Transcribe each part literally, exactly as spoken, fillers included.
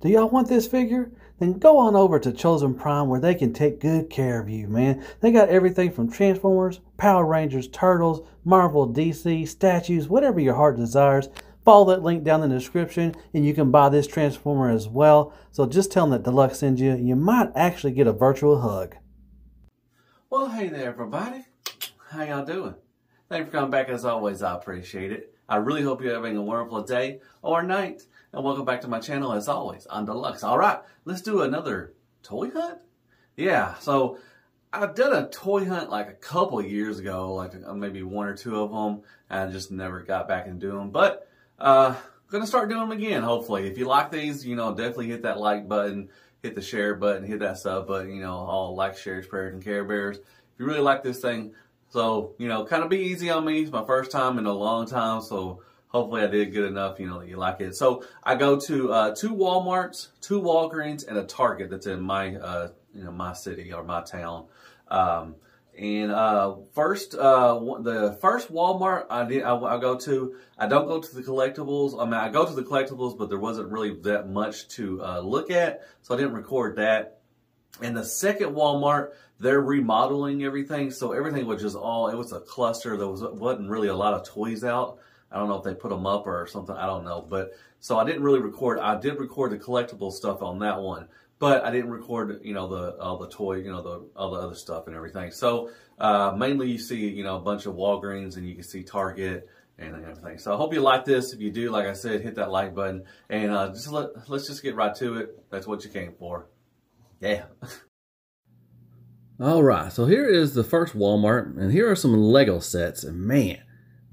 Do y'all want this figure? Then go on over to Chosen Prime where they can take good care of you, man. They got everything from Transformers, Power Rangers, Turtles, Marvel, D C, statues, whatever your heart desires. Follow that link down in the description and you can buy this Transformer as well. So just tell them that Deluxe sends you, and you might actually get a virtual hug. Well, hey there, everybody. How y'all doing? Thanks for coming back as always. I appreciate it. I really hope you're having a wonderful day or night. And welcome back to my channel as always. I'm Deluxe. All right, let's do another toy hunt. Yeah, so I've done a toy hunt like a couple years ago, like maybe one or two of them, and I just never got back and do them. But uh, I'm going to start doing them again, hopefully. If you like these, you know, definitely hit that like button, hit the share button, hit that sub button, you know, all like, shares, prayers, and care bears. If you really like this thing, so, you know, kind of be easy on me. It's my first time in a long time, so hopefully I did good enough, you know, that you like it. So I go to uh, two Walmarts, two Walgreens, and a Target that's in my, uh, you know, my city or my town. Um, and uh, first, uh, the first Walmart I did, I, I go to, I don't go to the collectibles. I mean, I go to the collectibles, but there wasn't really that much to uh, look at, so I didn't record that. And the second Walmart, they're remodeling everything, so everything was just all, it was a cluster. There was, wasn't really a lot of toys out. I don't know if they put them up or something, I don't know. But so I didn't really record, I did record the collectible stuff on that one, but I didn't record, you know, the all the toy, you know, the all the other stuff and everything. So uh, mainly you see, you know, a bunch of Walgreens, and you can see Target and everything. So I hope you like this. If you do, like I said, hit that like button, and uh, just let, let's just get right to it. That's what you came for. Yeah. All right, so here is the first Walmart, and here are some Lego sets, and man,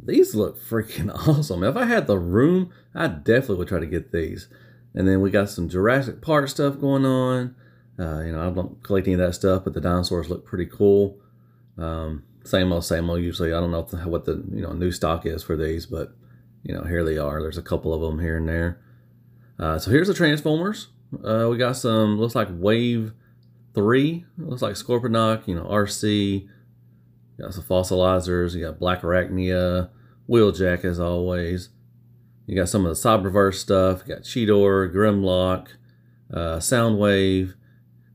these look freaking awesome. If I had the room, I definitely would try to get these. And then we got some Jurassic Park stuff going on. Uh, you know, I don't collect any of that stuff, but the dinosaurs look pretty cool. Um, same old, same old usually. I don't know the, what the you know new stock is for these, but you know, here they are. There's a couple of them here and there. Uh, so here's the Transformers. Uh, we got some, looks like Wave three. Looks like Scorponok, you know, R C. You got some Fossilizers. You got Black Arachnia, Wheeljack as always. You got some of the Cyberverse stuff. You got Cheetor, Grimlock, uh, Soundwave.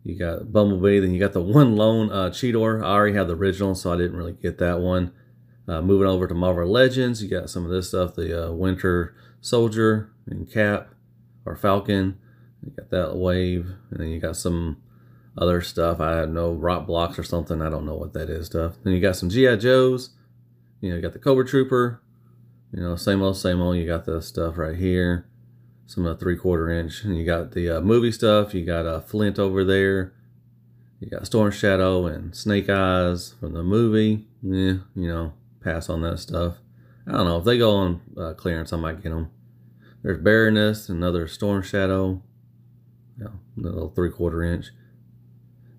You got Bumblebee. Then you got the one lone uh, Cheetor. I already had the original, so I didn't really get that one. Uh, moving over to Marvel Legends, you got some of this stuff. The uh, Winter Soldier and Cap or Falcon. You got that Wave, and then you got some other stuff. I had no rock blocks or something. I don't know what that is stuff. Then you got some G I Joes. You know, you got the Cobra Trooper. You know, same old, same old. You got the stuff right here. Some of the three-quarter inch. And you got the uh, movie stuff. You got uh, Flint over there. You got Storm Shadow and Snake Eyes from the movie. Yeah, you know, pass on that stuff. I don't know. If they go on uh, clearance, I might get them. There's Baroness, another Storm Shadow. Yeah, the little three-quarter inch.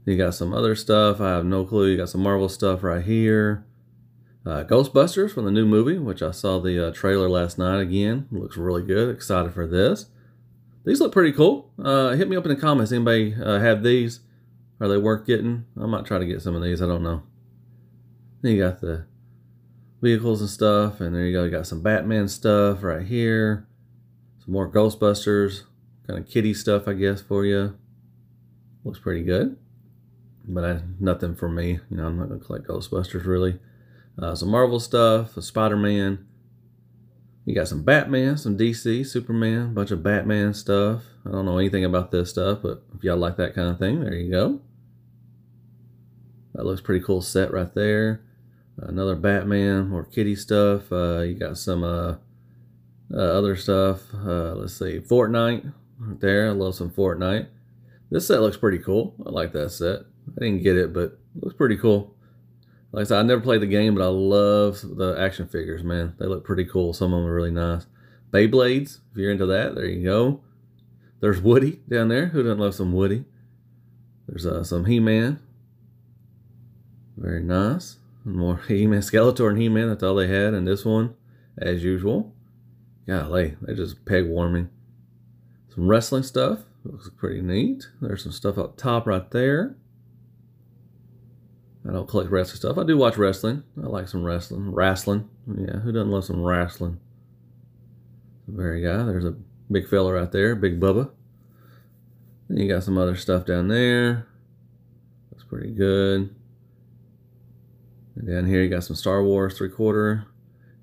You got some other stuff. I have no clue. You got some Marvel stuff right here. Uh, Ghostbusters from the new movie, which I saw the uh, trailer last night again. Looks really good. Excited for this. These look pretty cool. Uh, hit me up in the comments. Anybody uh, have these? Are they worth getting? I might try to get some of these. I don't know. Then you got the vehicles and stuff. And there you go. You got some Batman stuff right here. Some more Ghostbusters. Kind of kiddie stuff, I guess, for you. Looks pretty good. But I, nothing for me. You know, I'm not going to collect Ghostbusters, really. Uh, some Marvel stuff, Spider-Man. You got some Batman, some D C, Superman, a bunch of Batman stuff. I don't know anything about this stuff, but if y'all like that kind of thing, there you go. That looks pretty cool set right there. Another Batman, more kiddie stuff. Uh, you got some uh, uh, other stuff. Uh, let's see, Fortnite right there. I love some Fortnite. This set looks pretty cool. I like that set. I didn't get it, but it looks pretty cool. Like I said, I never played the game, but I love the action figures, man. They look pretty cool. Some of them are really nice. Beyblades, if you're into that, there you go. There's Woody down there. Who doesn't love some Woody? There's uh, some He-Man. Very nice. More He-Man, Skeletor and He-Man. That's all they had in this one, as usual. Golly, they're just peg warming. Some wrestling stuff. Looks pretty neat. There's some stuff up top right there. I don't collect wrestling stuff. I do watch wrestling. I like some wrestling. Wrestling. Yeah, who doesn't love some wrestling? Very guy. There's a big fella right there. Big Bubba. Then you got some other stuff down there. That's pretty good. And down here you got some Star Wars three-quarter.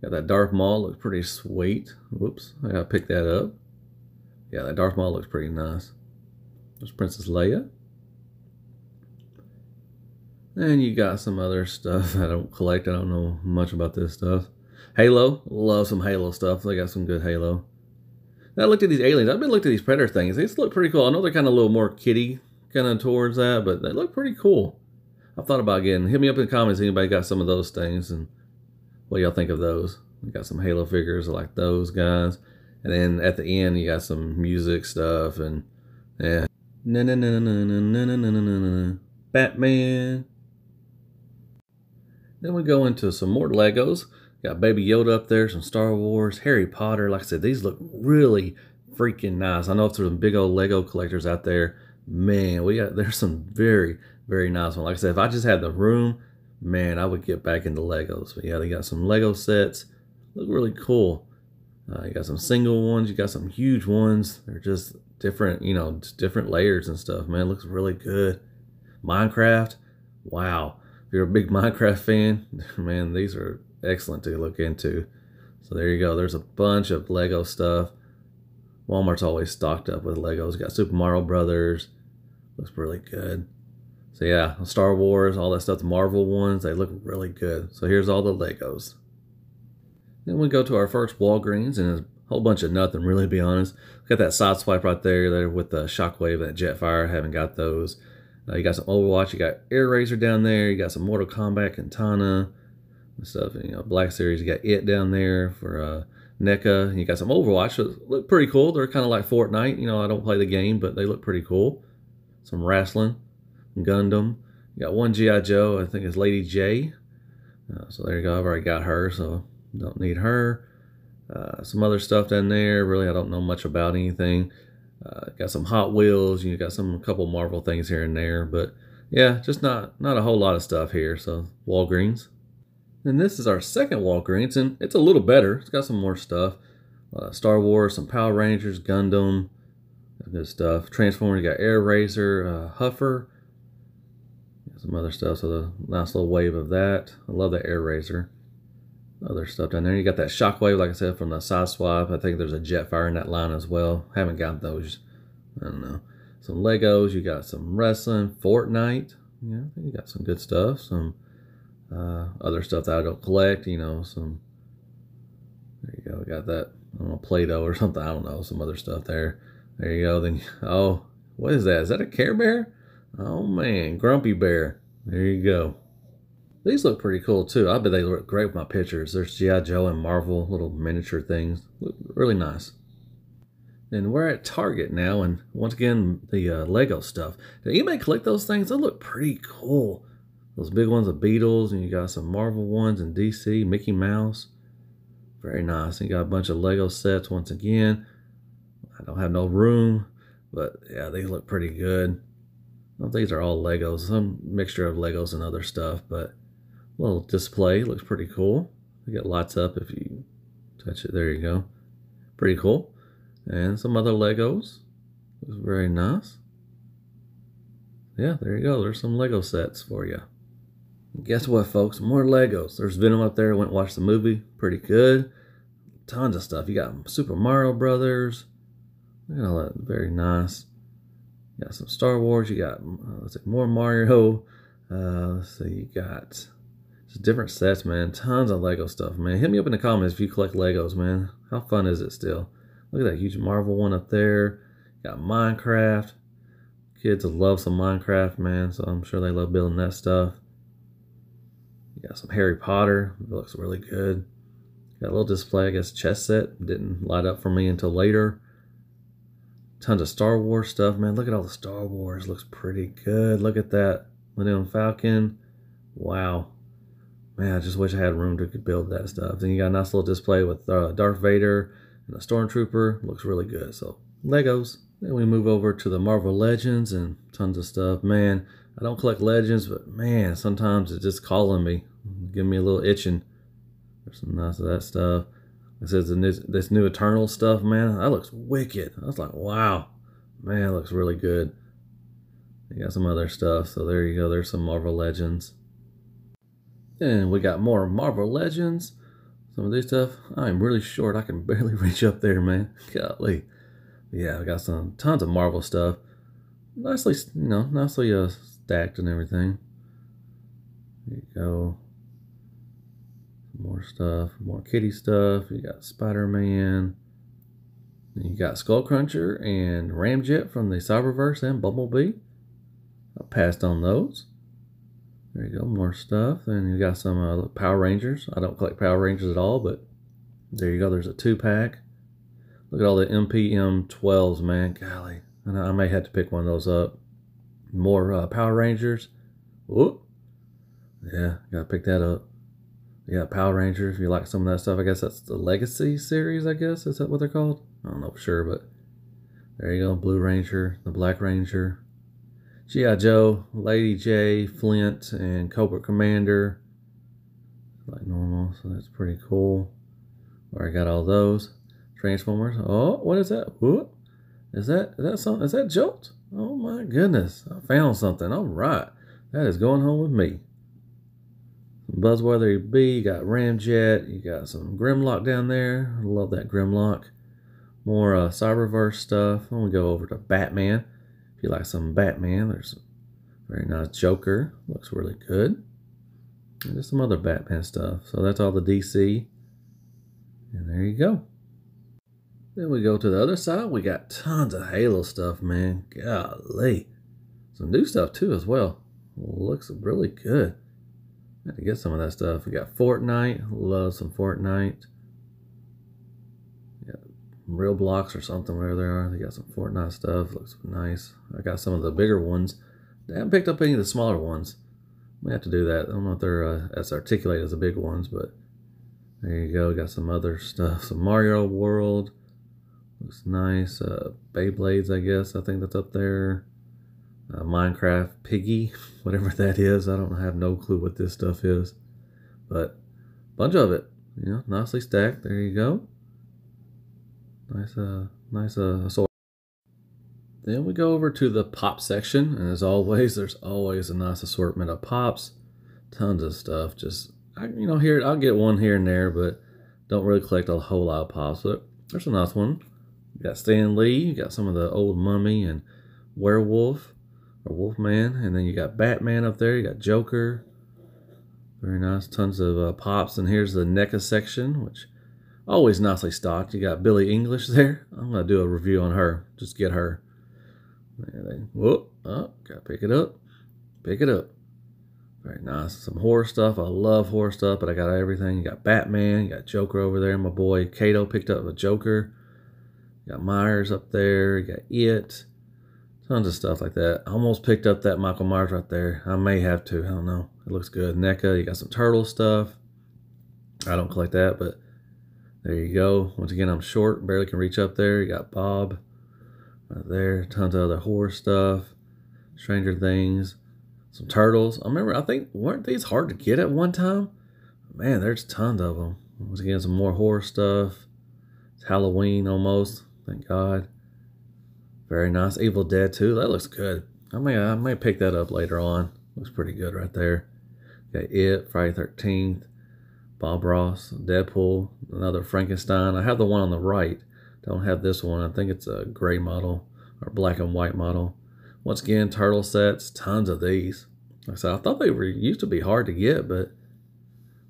Got that Darth Maul, looks pretty sweet. Whoops, I gotta pick that up. Yeah, that Darth Maul looks pretty nice. There's Princess Leia. And you got some other stuff I don't collect. I don't know much about this stuff. Halo. Love some Halo stuff. They got some good Halo. Now I looked at these aliens. I've been looking at these Predator things. These look pretty cool. I know they're kind of a little more kiddie kind of towards that, but they look pretty cool. I've thought about getting. Hit me up in the comments if anybody got some of those things and what y'all think of those. We got some Halo figures like those guys. And then at the end, you got some music stuff and yeah. Na na na na na na na na na na. Batman. Then we go into some more Legos. Got Baby Yoda up there, some Star Wars, Harry Potter. Like I said, these look really freaking nice. I know if there's some big old Lego collectors out there, man, we got there's some very, very nice ones. Like I said, if I just had the room, man, I would get back into Legos. But yeah, they got some Lego sets. Look really cool. Uh, you got some single ones. You got some huge ones. They're just different, you know, different layers and stuff. Man, it looks really good. Minecraft. Wow. If you're a big Minecraft fan, man, these are excellent to look into. So there you go. There's a bunch of Lego stuff. Walmart's always stocked up with Legos. Got Super Mario Brothers. Looks really good. So yeah, Star Wars, all that stuff. The Marvel ones, they look really good. So here's all the Legos. Then we go to our first Walgreens, and it's a whole bunch of nothing, really, to be honest. Got that side swipe right there, there with the Shockwave and Jetfire. I haven't got those. Uh, you got some Overwatch. You got Air Razor down there. You got some Mortal Kombat, Katana, and stuff. You know, Black Series. You got it down there for uh, NECA. And you got some Overwatch. So look pretty cool. They're kind of like Fortnite. You know, I don't play the game, but they look pretty cool. Some wrestling, Gundam. You got one G I Joe. I think it's Lady J. Uh, so there you go. I've already got her, so don't need her. Uh, some other stuff down there. Really, I don't know much about anything. Uh, got some Hot Wheels. You got some a couple Marvel things here and there, but yeah, just not not a whole lot of stuff here. So Walgreens, and this is our second Walgreens, and it's a little better. It's got some more stuff. Uh, Star Wars, some Power Rangers, Gundam, good stuff. Transformers. You got Air Razor, uh, Huffer, got some other stuff. So the nice little wave of that. I love that Air Razor. Other stuff down there. You got that Shockwave, like I said, from the side swap. I think there's a Jetfire in that line as well. Haven't got those. I don't know. Some Legos. You got some wrestling, Fortnite. Yeah, I think you got some good stuff. Some uh, other stuff that I don't collect. You know, some. There you go. We got that. I don't know, Play-Doh or something. I don't know. Some other stuff there. There you go. Then oh, what is that? Is that a Care Bear? Oh man, Grumpy Bear. There you go. These look pretty cool, too. I bet they look great with my pictures. There's G I. Joe and Marvel, little miniature things. Look really nice. And we're at Target now, and once again, the uh, Lego stuff. Did anybody collect those things? They look pretty cool. Those big ones, the Beatles, and you got some Marvel ones and D C, Mickey Mouse. Very nice. And you got a bunch of Lego sets once again. I don't have no room, but yeah, they look pretty good. I don't think these are all Legos. Some mixture of Legos and other stuff, but little display looks pretty cool. You get lights up if you touch it. There you go. Pretty cool. And some other Legos. Looks very nice. Yeah, there you go. There's some Lego sets for you. And guess what, folks? More Legos. There's Venom up there. I went and watched the movie. Pretty good. Tons of stuff. You got Super Mario Brothers. Look at all that. Very nice. You got some Star Wars. You got uh, let's see, more Mario. Uh, let's see. You got. Just different sets, man. Tons of Lego stuff, man. Hit me up in the comments if you collect Legos, man. How fun is it still? Look at that huge Marvel one up there. Got Minecraft. Kids love some Minecraft, man. So I'm sure they love building that stuff. You got some Harry Potter. It looks really good. Got a little display, I guess, chess set. Didn't light up for me until later. Tons of Star Wars stuff, man. Look at all the Star Wars. Looks pretty good. Look at that Millennium Falcon. Wow. Man, I just wish I had room to build that stuff. Then you got a nice little display with uh, Darth Vader and a Stormtrooper. Looks really good. So, Legos. Then we move over to the Marvel Legends and tons of stuff. Man, I don't collect Legends, but man, sometimes it's just calling me. Giving me a little itching. There's some nice of that stuff. It says this new Eternal stuff, man. That looks wicked. I was like, wow. Man, it looks really good. They got some other stuff, so there you go. There's some Marvel Legends. And we got more Marvel Legends. Some of this stuff, I'm really short. I can barely reach up there, man. Golly. Yeah, I got some tons of Marvel stuff. Nicely, you know, nicely uh, stacked and everything. There you go. More stuff, more kitty stuff. You got Spider-Man. You got Skullcruncher and Ramjet from the Cyberverse and Bumblebee. I passed on those. There you go, more stuff. And you got some uh, Power Rangers. I don't collect Power Rangers at all, but there you go. There's a two-pack. Look at all the M P M twelves, man. Golly. And I may have to pick one of those up. More uh, Power Rangers. Whoop. Yeah, gotta pick that up. Yeah, Power Rangers, if you like some of that stuff. I guess that's the Legacy series, I guess. Is that what they're called? I don't know for sure, but there you go. Blue Ranger, the Black Ranger. G I Joe, Lady J, Flint, and Cobra Commander. Like normal, so that's pretty cool. Where I got all those. Transformers. Oh, what is that? Whoop. Is that, is that something? Is that Jolt? Oh my goodness. I found something. All right. That is going home with me. Buzzweather B, you got Ramjet, you got some Grimlock down there. I love that Grimlock. More uh, Cyberverse stuff. I'm going to go over to Batman. If you like some Batman, there's a very nice Joker. Looks really good. And just some other Batman stuff. So that's all the D C. And there you go. Then we go to the other side. We got tons of Halo stuff, man. Golly. Some new stuff too as well. Looks really good. I had to get some of that stuff. We got Fortnite. Love some Fortnite. Yeah, real blocks or something, whatever they are. They got some Fortnite stuff. Looks nice. I got some of the bigger ones. I haven't picked up any of the smaller ones. We have to do that. I don't know if they're uh, as articulated as the big ones, but there you go. We got some other stuff. Some Mario World. Looks nice. Uh, Beyblades, I guess. I think that's up there. Uh, Minecraft Piggy, whatever that is. I don't have no clue what this stuff is, but a bunch of it, you know, nicely stacked. There you go. Nice, uh, nice uh, assortment. Then we go over to the pop section, and as always, there's always a nice assortment of pops, tons of stuff. Just I, you know, here I'll get one here and there, but don't really collect a whole lot of pops. But there's a nice one. You got Stan Lee. You got some of the old Mummy and Werewolf. Or Wolfman, and then you got Batman up there, you got Joker. Very nice, tons of uh, pops. And here's the NECA section, which always nicely stocked. You got Billie English there. I'm gonna do a review on her, just get her. They, whoop, oh, gotta pick it up, pick it up. Very nice, some horror stuff. I love horror stuff, but I got everything. You got Batman, you got Joker over there. My boy Kato picked up a Joker. You got Myers up there, you got It. Tons of stuff like that. I almost picked up that Michael Myers right there. I may have to. I don't know. It looks good. NECA, you got some turtle stuff. I don't collect that, but there you go. Once again, I'm short. Barely can reach up there. You got Bob right there. Tons of other horror stuff. Stranger Things. Some turtles. I remember, I think, weren't these hard to get at one time? Man, there's tons of them. Once again, some more horror stuff. It's Halloween almost. Thank God. Very nice. Evil Dead two. That looks good. I may, I may pick that up later on. Looks pretty good right there. Got It, Friday thirteenth, Bob Ross, Deadpool, another Frankenstein. I have the one on the right. Don't have this one. I think it's a gray model or black and white model. Once again, turtle sets. Tons of these. Like I said, I thought they were used to be hard to get, but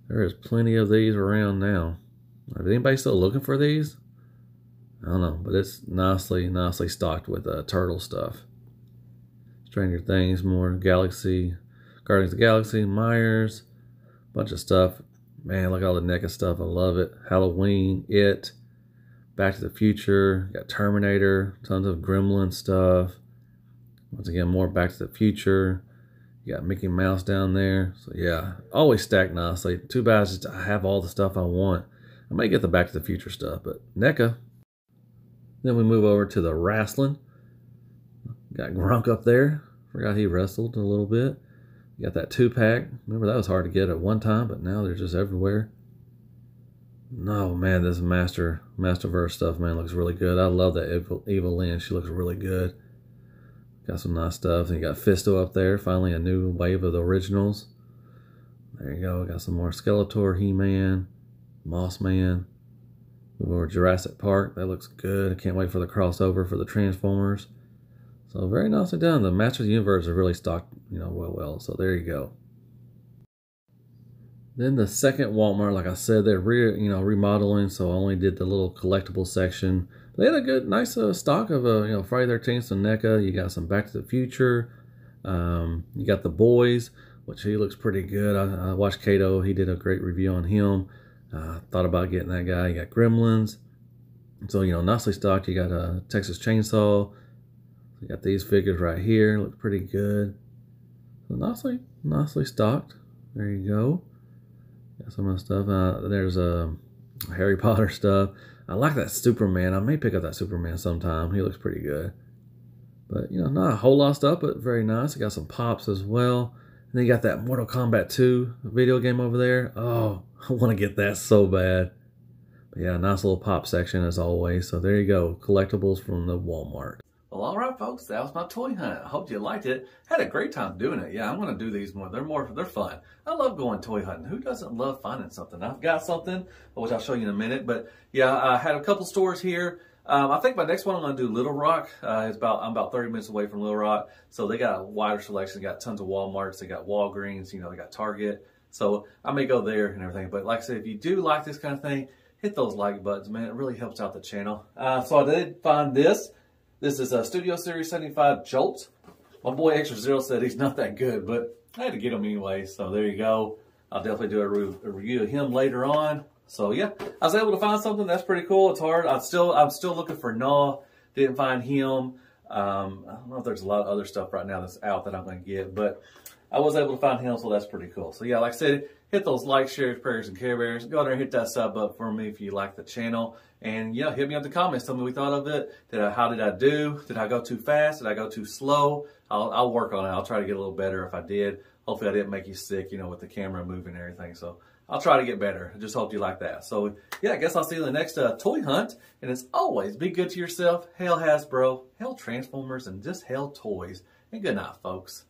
there is plenty of these around now. Is anybody still looking for these? I don't know, but it's nicely, nicely stocked with uh, turtle stuff. Stranger Things, more Galaxy, Guardians of the Galaxy, Myers, bunch of stuff. Man, look at all the NECA stuff. I love it. Halloween, It, Back to the Future, got Terminator, tons of Gremlin stuff. Once again, more Back to the Future. You got Mickey Mouse down there. So yeah, always stacked nicely. Too bad it's just I have all the stuff I want. I might get the Back to the Future stuff, but NECA. Then we move over to the wrestling. Got Gronk up there. Forgot he wrestled a little bit. Got that two-pack. Remember, that was hard to get at one time, but now they're just everywhere. No, man, this Master Masterverse stuff, man, looks really good. I love that Evil, Evil Lynn. She looks really good. Got some nice stuff. And you got Fisto up there. Finally, a new wave of the originals. There you go. Got some more Skeletor, He-Man, Moss Man. Or Jurassic Park. That looks good. I can't wait for the crossover for the Transformers. So very nicely done. The Masters of the Universe are really stocked, you know, well, well. So there you go. Then the second Walmart, like I said, they're re, you know, remodeling, so I only did the little collectible section. They had a good, nice uh, stock of uh, you know, Friday thirteenth, some NECA. You got some Back to the Future. Um, you got The Boys, which he looks pretty good. I, I watched Kato. He did a great review on him. I uh, thought about getting that guy. You got Gremlins. So, you know, nicely stocked. You got a Texas Chainsaw. You got these figures right here. Look pretty good. So nicely, nicely stocked. There you go. Got some of the stuff. Uh, there's a uh, Harry Potter stuff. I like that Superman. I may pick up that Superman sometime. He looks pretty good. But, you know, not a whole lot of stuff, but very nice. You got some Pops as well. And then you got that Mortal Kombat two video game over there. Oh, I want to get that so bad. But yeah, nice little pop section as always. So there you go, collectibles from the Walmart. Well, all right, folks, that was my toy hunt. I hope you liked it. Had a great time doing it. Yeah, I'm going to do these more. They're more, they're fun. I love going toy hunting. Who doesn't love finding something? I've got something, which I'll show you in a minute. But yeah, I had a couple stores here. Um, I think my next one I'm going to do Little Rock. Uh, it's about I'm about thirty minutes away from Little Rock, so they got a wider selection. They got tons of Walmarts, they got Walgreens, you know, they got Target. So I may go there and everything. But like I said, if you do like this kind of thing, hit those like buttons, man. It really helps out the channel. Uh, so I did find this. This is a Studio Series seventy-five Jolt. My boy Extra Zero said he's not that good, but I had to get him anyway. So there you go. I'll definitely do a, re a review of him later on. So yeah, I was able to find something that's pretty cool. It's hard. I'm still I'm still looking for Gnaw. Didn't find him. Um, I don't know if there's a lot of other stuff right now that's out that I'm going to get, but I was able to find him, so that's pretty cool. So yeah, like I said, hit those likes, shares, prayers, and care bears. Go there and hit that sub up for me if you like the channel. And yeah, hit me up in the comments. Tell me what you thought of it. Did I, how did I do? Did I go too fast? Did I go too slow? I'll, I'll work on it. I'll try to get a little better if I did. Hopefully I didn't make you sick, you know, with the camera moving and everything. So I'll try to get better. I just hope you like that. So, yeah, I guess I'll see you in the next uh, toy hunt. And as always, be good to yourself. Hail Hasbro, hail Transformers, and just hail toys. And good night, folks.